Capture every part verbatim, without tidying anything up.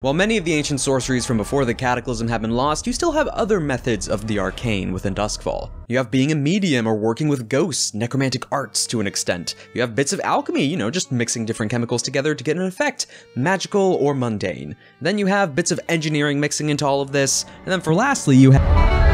While many of the ancient sorceries from before the Cataclysm have been lost, you still have other methods of the arcane within Duskfall. You have being a medium or working with ghosts, necromantic arts to an extent. You have bits of alchemy, you know, just mixing different chemicals together to get an effect, magical or mundane. Then you have bits of engineering mixing into all of this, and then for lastly you have...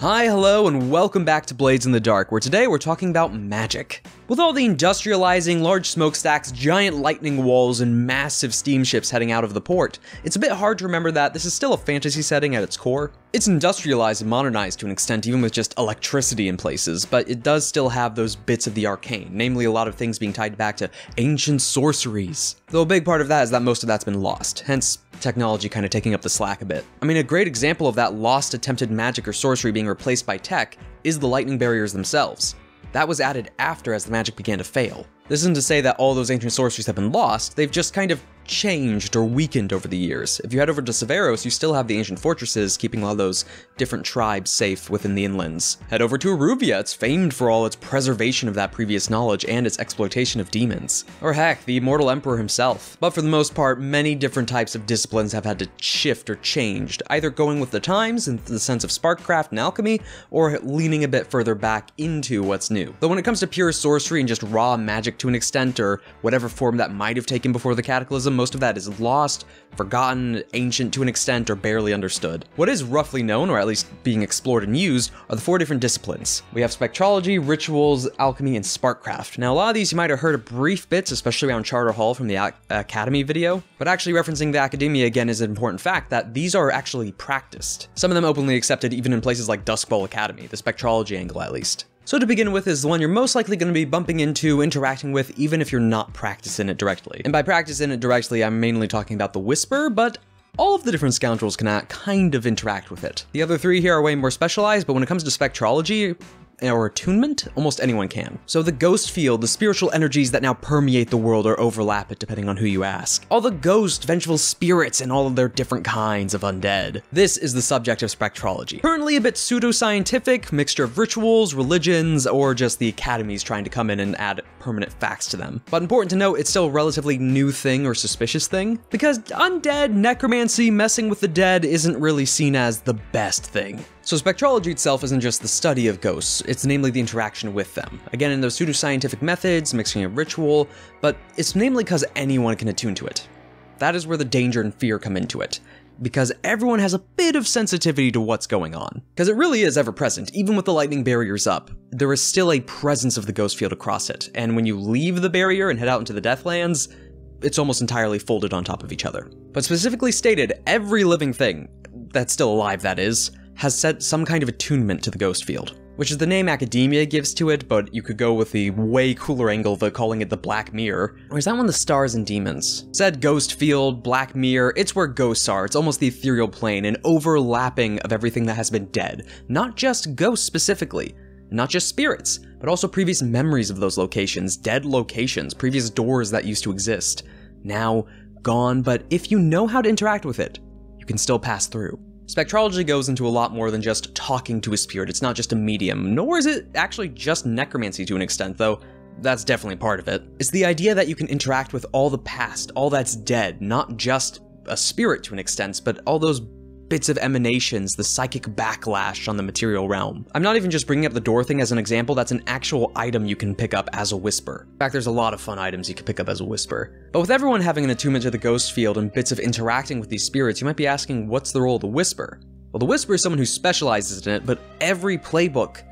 Hi, hello, and welcome back to Blades in the Dark, where today we're talking about magic. With all the industrializing, large smokestacks, giant lightning walls, and massive steamships heading out of the port, it's a bit hard to remember that this is still a fantasy setting at its core. It's industrialized and modernized to an extent, even with just electricity in places, but it does still have those bits of the arcane, namely a lot of things being tied back to ancient sorceries. Though a big part of that is that most of that's been lost, hence technology kind of taking up the slack a bit. I mean, a great example of that lost attempted magic or sorcery being replaced by tech is the lightning barriers themselves. That was added after as the magic began to fail. This isn't to say that all those ancient sorceries have been lost, they've just kind of changed or weakened over the years. If you head over to Severos, you still have the ancient fortresses keeping all those different tribes safe within the inlands. Head over to Aruvia, it's famed for all its preservation of that previous knowledge and its exploitation of demons. Or heck, the immortal emperor himself. But for the most part, many different types of disciplines have had to shift or changed, either going with the times in the sense of Sparkcraft and alchemy, or leaning a bit further back into what's new. Though when it comes to pure sorcery and just raw magic to an extent, or whatever form that might have taken before the Cataclysm, most of that is lost, forgotten, ancient to an extent, or barely understood. What is roughly known, or at least being explored and used, are the four different disciplines. We have Spectrology, Rituals, Alchemy, and Sparkcraft. Now a lot of these you might have heard of brief bits, especially around Charterhall from the Academy video, but actually referencing the Academia again is an important fact that these are actually practiced. Some of them openly accepted even in places like Duskfall Academy, the Spectrology angle at least. So to begin with is the one you're most likely going to be bumping into, interacting with, even if you're not practicing it directly. And by practicing it directly, I'm mainly talking about the Whisper, but all of the different scoundrels can kind of interact with it. The other three here are way more specialized, but when it comes to Spectrology or attunement, almost anyone can. So the ghost field, the spiritual energies that now permeate the world or overlap it depending on who you ask. All the ghosts, vengeful spirits, and all of their different kinds of undead. This is the subject of Spectrology. Currently a bit pseudoscientific, mixture of rituals, religions, or just the academies trying to come in and add permanent facts to them. But important to note, it's still a relatively new thing or suspicious thing, because undead, necromancy, messing with the dead isn't really seen as the best thing. So Spectrology itself isn't just the study of ghosts, it's namely the interaction with them. Again, in those pseudoscientific methods, mixing of ritual, but it's namely because anyone can attune to it. That is where the danger and fear come into it, because everyone has a bit of sensitivity to what's going on. Because it really is ever-present, even with the lightning barriers up, there is still a presence of the ghost field across it, and when you leave the barrier and head out into the Deathlands, it's almost entirely folded on top of each other. But specifically stated, every living thing, that's still alive that is, has set some kind of attunement to the ghost field, which is the name Academia gives to it, but you could go with the way cooler angle of calling it the Black Mirror. Or is that one the Stars and Demons? Said ghost field, Black Mirror, it's where ghosts are, it's almost the ethereal plane, an overlapping of everything that has been dead. Not just ghosts specifically, not just spirits, but also previous memories of those locations, dead locations, previous doors that used to exist. Now gone, but if you know how to interact with it, you can still pass through. Spectrology goes into a lot more than just talking to a spirit, it's not just a medium, nor is it actually just necromancy to an extent, though that's definitely part of it. It's the idea that you can interact with all the past, all that's dead, not just a spirit to an extent, but all those bits of emanations, the psychic backlash on the material realm. I'm not even just bringing up the door thing as an example, that's an actual item you can pick up as a Whisper. In fact, there's a lot of fun items you can pick up as a Whisper. But with everyone having an attunement to the ghost field and bits of interacting with these spirits, you might be asking, what's the role of the Whisper? Well, the Whisper is someone who specializes in it, but every playbook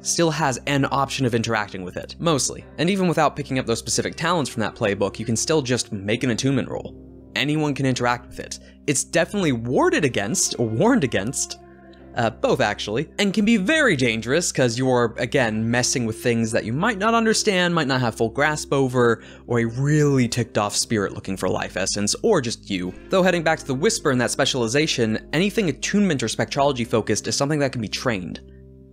still has an option of interacting with it, mostly. And even without picking up those specific talents from that playbook, you can still just make an attunement roll. Anyone can interact with it. It's definitely warded against, or warned against, uh, both actually, and can be very dangerous because you're, again, messing with things that you might not understand, might not have full grasp over, or a really ticked off spirit looking for life essence, or just you. Though heading back to the Whisper and that specialization, anything attunement or Spectrology focused is something that can be trained.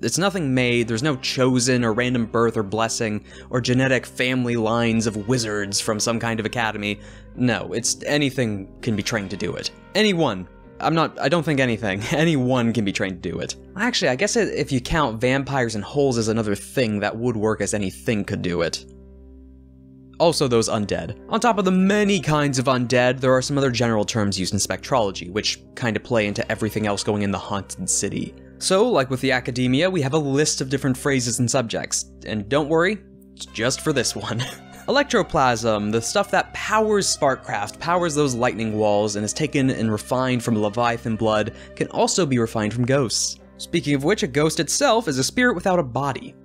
It's nothing made, there's no chosen or random birth or blessing or genetic family lines of wizards from some kind of academy. No, it's anything can be trained to do it. Anyone. I'm not, I don't think anything. Anyone can be trained to do it. Actually, I guess if you count vampires and holes as another thing, that would work as anything could do it. also those undead. On top of the many kinds of undead, there are some other general terms used in spectrology, which kind of play into everything else going in the haunted city. So, like with the academia, we have a list of different phrases and subjects, and don't worry, it's just for this one. Electroplasm, the stuff that powers Sparkcraft, powers those lightning walls, and is taken and refined from Leviathan blood, can also be refined from ghosts. Speaking of which, a ghost itself is a spirit without a body.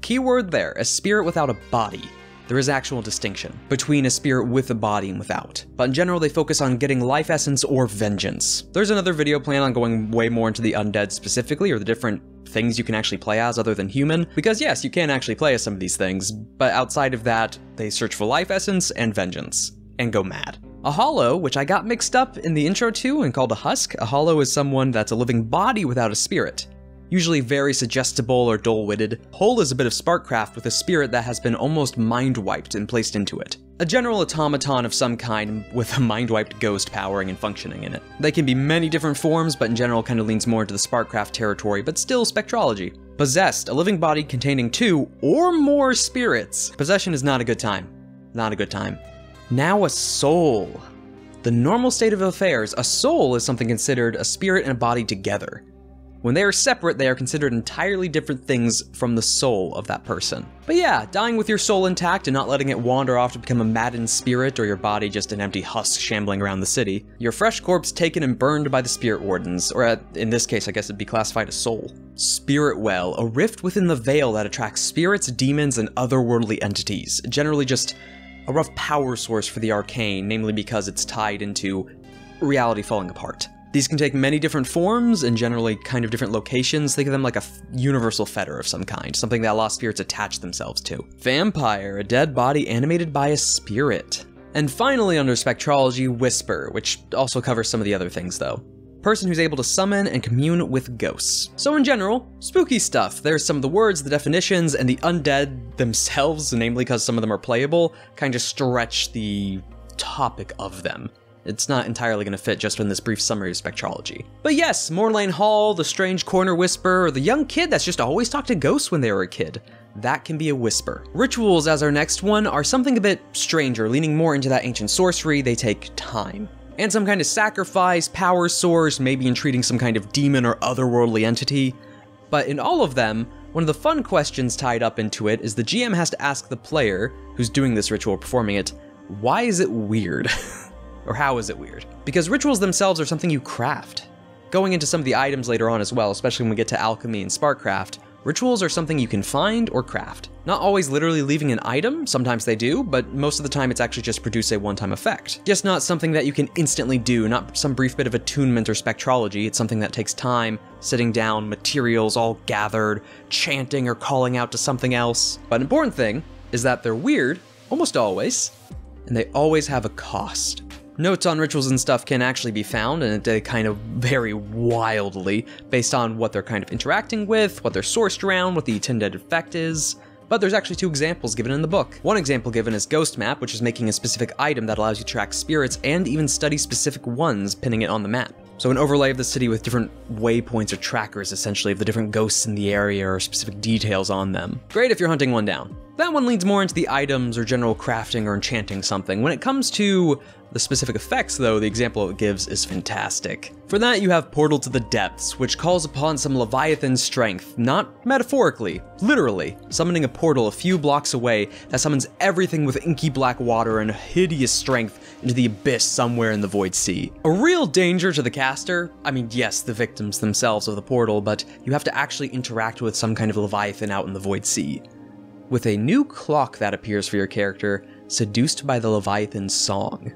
Keyword there, a spirit without a body. There is actual distinction between a spirit with a body and without, but in general they focus on getting life essence or vengeance. There's another video planned on going way more into the undead specifically, or the different things you can actually play as other than human, because yes, you can actually play as some of these things, but outside of that, they search for life essence and vengeance, and go mad. A hollow, which I got mixed up in the intro to and called a husk, a hollow is someone that's a living body without a spirit. Usually very suggestible or dull-witted. Hole is a bit of Sparkcraft with a spirit that has been almost mind-wiped and placed into it. A general automaton of some kind with a mind-wiped ghost powering and functioning in it. They can be many different forms, but in general kind of leans more into the Sparkcraft territory, but still spectrology. Possessed, a living body containing two or more spirits. Possession is not a good time. Not a good time. Now a soul. The normal state of affairs, a soul is something considered a spirit and a body together. When they are separate, they are considered entirely different things from the soul of that person. But yeah, dying with your soul intact and not letting it wander off to become a maddened spirit or your body just an empty husk shambling around the city. Your fresh corpse taken and burned by the spirit wardens, or at, in this case, I guess it'd be classified as soul. Spirit well, a rift within the veil that attracts spirits, demons, and otherworldly entities. Generally just a rough power source for the arcane, namely because it's tied into reality falling apart. These can take many different forms and generally kind of different locations. Think of them like a universal fetter of some kind, something that lost spirits attach themselves to. Vampire, a dead body animated by a spirit. And finally under spectrology, whisper, which also covers some of the other things though. Person who's able to summon and commune with ghosts. So in general, spooky stuff. There's some of the words, the definitions, and the undead themselves, namely because some of them are playable, kind of stretch the topic of them. It's not entirely going to fit just in this brief summary of spectrology. But yes, Morlan Hall, the strange corner whisper, or the young kid that's just always talked to ghosts when they were a kid. That can be a whisper. Rituals, as our next one, are something a bit stranger, leaning more into that ancient sorcery. They take time. And some kind of sacrifice, power source, maybe entreating some kind of demon or otherworldly entity. But in all of them, one of the fun questions tied up into it is the G M has to ask the player, who's doing this ritual, performing it, why is it weird? Or how is it weird? Because rituals themselves are something you craft. Going into some of the items later on as well, especially when we get to alchemy and Sparkcraft, rituals are something you can find or craft. Not always literally leaving an item, sometimes they do, but most of the time it's actually just produce a one-time effect. Just not something that you can instantly do, not some brief bit of attunement or spectrology, it's something that takes time, sitting down, materials all gathered, chanting or calling out to something else. But an important thing is that they're weird, almost always, and they always have a cost. Notes on rituals and stuff can actually be found, and they kind of vary wildly based on what they're kind of interacting with, what they're sourced around, what the intended effect is. But there's actually two examples given in the book. One example given is Ghost Map, which is making a specific item that allows you to track spirits and even study specific ones, pinning it on the map. So an overlay of the city with different waypoints or trackers, essentially, of the different ghosts in the area or specific details on them. Great if you're hunting one down. That one leads more into the items or general crafting or enchanting something. When it comes to the specific effects, though, the example it gives is fantastic. For that, you have Portal to the Depths, which calls upon some Leviathan strength, not metaphorically, literally, summoning a portal a few blocks away that summons everything with inky black water and hideous strength into the abyss somewhere in the Void Sea. A real danger to the caster. I mean, yes, the victims themselves of the portal, but you have to actually interact with some kind of Leviathan out in the Void Sea. With a new clock that appears for your character, seduced by the Leviathan song.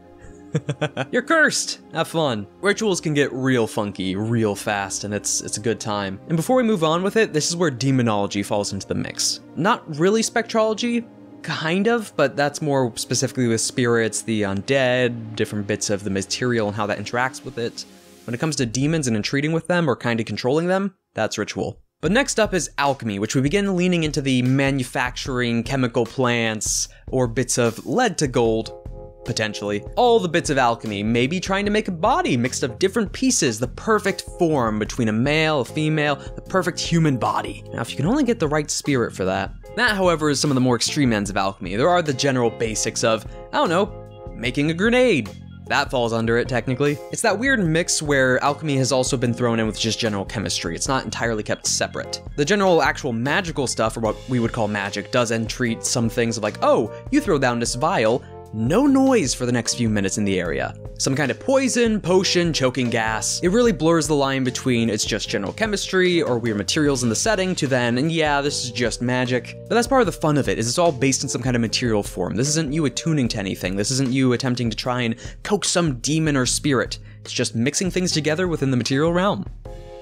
You're cursed! Have fun. Rituals can get real funky, real fast, and it's it's a good time. And before we move on with it, this is where demonology falls into the mix. Not really spectrology, kind of, but that's more specifically with spirits, the undead, different bits of the material and how that interacts with it. When it comes to demons and entreating with them or kind of controlling them, that's ritual. But next up is alchemy, which we begin leaning into the manufacturing chemical plants or bits of lead to gold potentially. All the bits of alchemy, maybe trying to make a body mixed of different pieces, the perfect form between a male, a female, the perfect human body. Now, if you can only get the right spirit for that. That, however, is some of the more extreme ends of alchemy. There are the general basics of, I don't know, making a grenade. That falls under it, technically. It's that weird mix where alchemy has also been thrown in with just general chemistry. It's not entirely kept separate. The general actual magical stuff, or what we would call magic, does entreat some things of like, oh, you throw down this vial, no noise for the next few minutes in the area. Some kind of poison, potion, choking gas. It really blurs the line between it's just general chemistry or weird materials in the setting to then, and yeah, this is just magic. But that's part of the fun of it, is it's all based in some kind of material form. This isn't you attuning to anything. This isn't you attempting to try and coax some demon or spirit. It's just mixing things together within the material realm.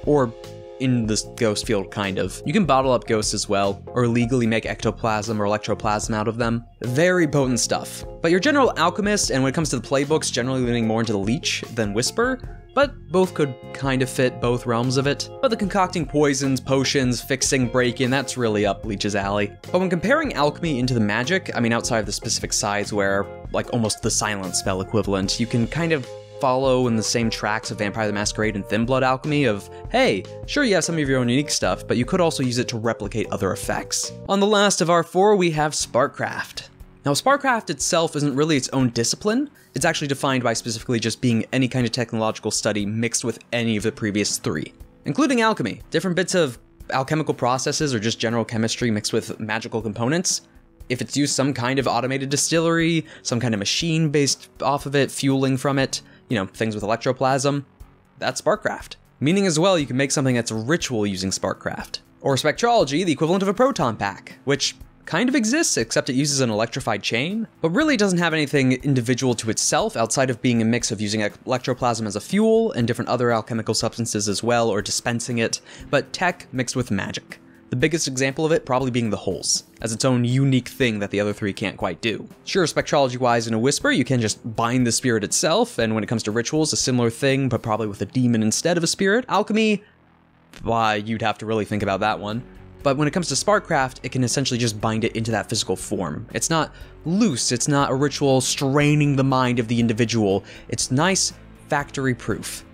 Or in this ghost field, kind of. You can bottle up ghosts as well, or legally make ectoplasm or electroplasm out of them. Very potent stuff. But your general alchemist, and when it comes to the playbooks, generally leaning more into the leech than whisper, but both could kind of fit both realms of it. But the concocting poisons, potions, fixing, break-in, that's really up Leech's alley. But when comparing alchemy into the magic, I mean outside of the specific sides where, like almost the silent spell equivalent, you can kind of follow in the same tracks of Vampire the Masquerade and Thinblood alchemy of, hey, sure you have some of your own unique stuff, but you could also use it to replicate other effects. On the last of our four, we have Sparkcraft. Now, Sparkcraft itself isn't really its own discipline. It's actually defined by specifically just being any kind of technological study mixed with any of the previous three, including alchemy. Different bits of alchemical processes or just general chemistry mixed with magical components. If it's used some kind of automated distillery, some kind of machine based off of it, fueling from it, you know, things with electroplasm, that's Sparkcraft. Meaning as well, you can make something that's a ritual using Sparkcraft. Or Spectrology, the equivalent of a proton pack, which kind of exists, except it uses an electrified chain, but really doesn't have anything individual to itself outside of being a mix of using electroplasm as a fuel and different other alchemical substances as well, or dispensing it, but tech mixed with magic. The biggest example of it probably being the holes, as its own unique thing that the other three can't quite do. Sure, spectrology-wise in a whisper, you can just bind the spirit itself, and when it comes to rituals, a similar thing, but probably with a demon instead of a spirit. Alchemy, why, you'd have to really think about that one. But when it comes to Sparkcraft, it can essentially just bind it into that physical form. It's not loose, it's not a ritual straining the mind of the individual. It's nice, factory-proof.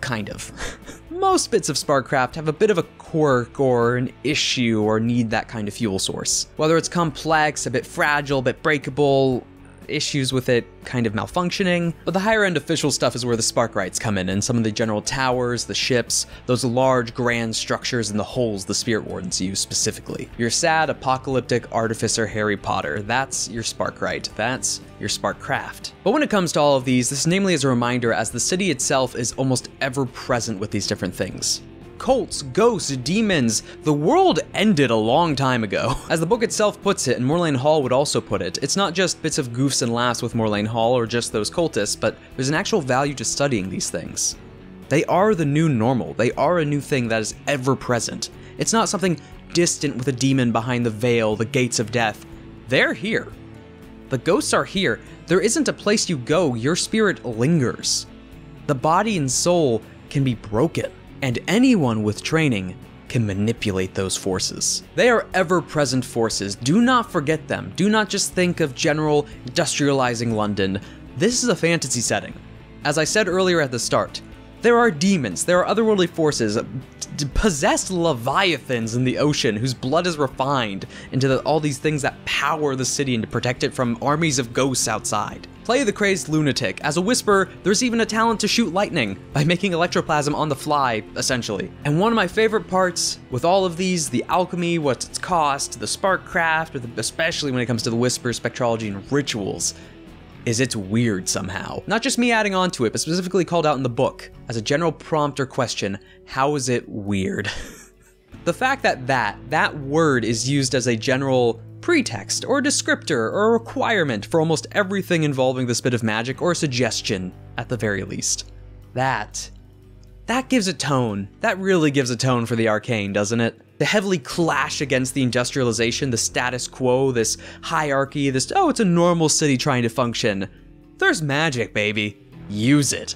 Kind of. Most bits of Sparkcraft have a bit of a quirk or an issue or need that kind of fuel source. Whether it's complex, a bit fragile, a bit breakable, issues with it kind of malfunctioning. But the higher end official stuff is where the Sparkrights come in, and some of the general towers, the ships, those large grand structures and the holes the Spirit Wardens use specifically. Your sad apocalyptic artificer Harry Potter, that's your Sparkright, that's your Sparkcraft. But when it comes to all of these, this namely is a reminder as the city itself is almost ever present with these different things. Cults, ghosts, demons, the world ended a long time ago. As the book itself puts it, and Morlan Hall would also put it, it's not just bits of goofs and laughs with Morlan Hall or just those cultists, but there's an actual value to studying these things. They are the new normal. They are a new thing that is ever present. It's not something distant with a demon behind the veil, the gates of death. They're here. The ghosts are here. There isn't a place you go. Your spirit lingers. The body and soul can be broken. And anyone with training can manipulate those forces. They are ever-present forces. Do not forget them. Do not just think of general industrializing London. This is a fantasy setting. As I said earlier at the start, there are demons, there are otherworldly forces, possessed leviathans in the ocean whose blood is refined into the, all these things that power the city and to protect it from armies of ghosts outside. Play the crazed lunatic. As a whisper, there's even a talent to shoot lightning by making electroplasm on the fly, essentially. And one of my favorite parts with all of these, the alchemy, what's its cost, the Sparkcraft, or the, especially when it comes to the whisper, spectrology, and rituals, is it's weird somehow. Not just me adding on to it, but specifically called out in the book as a general prompt or question, how is it weird? The fact that that, that word is used as a general pretext or descriptor or requirement for almost everything involving this bit of magic or suggestion, at the very least. That, that gives a tone. That really gives a tone for the arcane, doesn't it? The heavily clash against the industrialization, the status quo, this hierarchy, this, oh, it's a normal city trying to function. There's magic, baby. Use it.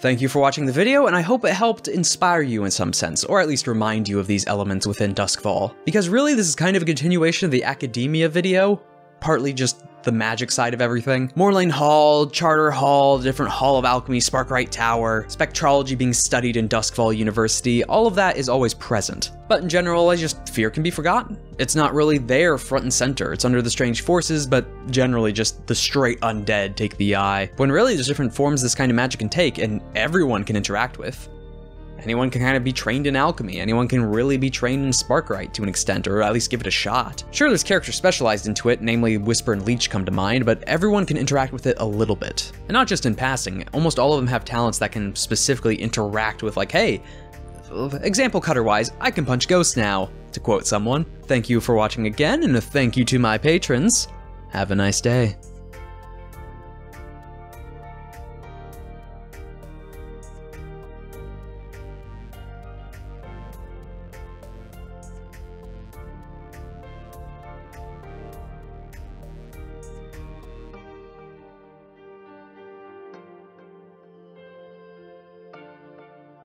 Thank you for watching the video, and I hope it helped inspire you in some sense, or at least remind you of these elements within Duskfall. Because really, this is kind of a continuation of the academia video, partly just the magic side of everything. Morlan Hall, Charterhall, different Hall of Alchemy, Sparkright Tower, Spectrology being studied in Duskfall University, all of that is always present. But in general, I just fear can be forgotten. It's not really there front and center. It's under the strange forces, but generally just the straight undead take the eye, when really there's different forms this kind of magic can take and everyone can interact with. Anyone can kind of be trained in alchemy, anyone can really be trained in Sparkright to an extent, or at least give it a shot. Sure, there's characters specialized into it, namely Whisper and Leech come to mind, but everyone can interact with it a little bit. And not just in passing, almost all of them have talents that can specifically interact with, like, hey, example cutter-wise, I can punch ghosts now, to quote someone. Thank you for watching again, and a thank you to my patrons. Have a nice day.